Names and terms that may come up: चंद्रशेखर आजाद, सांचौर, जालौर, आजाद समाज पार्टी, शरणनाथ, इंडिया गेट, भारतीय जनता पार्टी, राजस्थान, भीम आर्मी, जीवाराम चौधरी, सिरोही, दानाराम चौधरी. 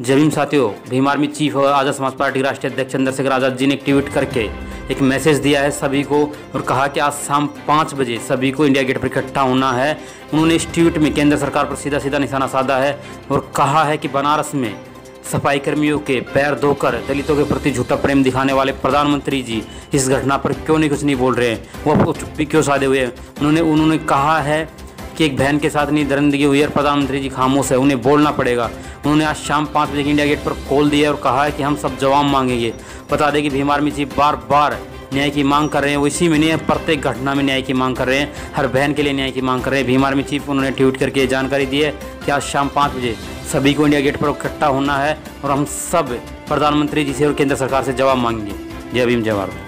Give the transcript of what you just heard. जय भीम साथियों, भीम आर्मी chief और आजाद समाज पार्टी के राष्ट्रीय अध्यक्ष चंद्रशेखर आजाद जी ने ट्वीट करके एक मैसेज दिया है सभी को और कहा कि आज शाम 5 बजे सभी को इंडिया गेट पर इकट्ठा होना है। उन्होंने इस ट्वीट में केंद्र सरकार पर सीधा सीधा निशाना साधा है और कहा है कि बनारस में सफाई कर्मियों के पैर धोकर दलितों के प्रति झूठा प्रेम दिखाने वाले प्रधानमंत्री जी इस घटना पर क्यों नहीं कुछ नहीं बोल रहे हैं, वो चुप क्यों साधे हुए हैं। उन्होंने कहा है कि एक बहन के साथ दरिंदगी हुई है, प्रधानमंत्री जी खामोश है, उन्हें बोलना पड़ेगा। उन्होंने आज शाम 5 बजे इंडिया गेट पर कॉल दिया और कहा है कि हम सब जवाब मांगेंगे। बता दें कि भीम आर्मी जी बार बार न्याय की मांग कर रहे हैं, वो इसी में नहीं प्रत्येक घटना में न्याय की मांग कर रहे हैं, हर बहन के लिए न्याय की मांग कर रहे हैं। भीम आर्मी चीफ उन्होंने ट्वीट करके जानकारी दी है कि आज शाम 5 बजे सभी को इंडिया गेट पर इकट्ठा होना है और हम सब प्रधानमंत्री जी से और केंद्र सरकार से जवाब मांगेंगे। जय भीम, जय भारत।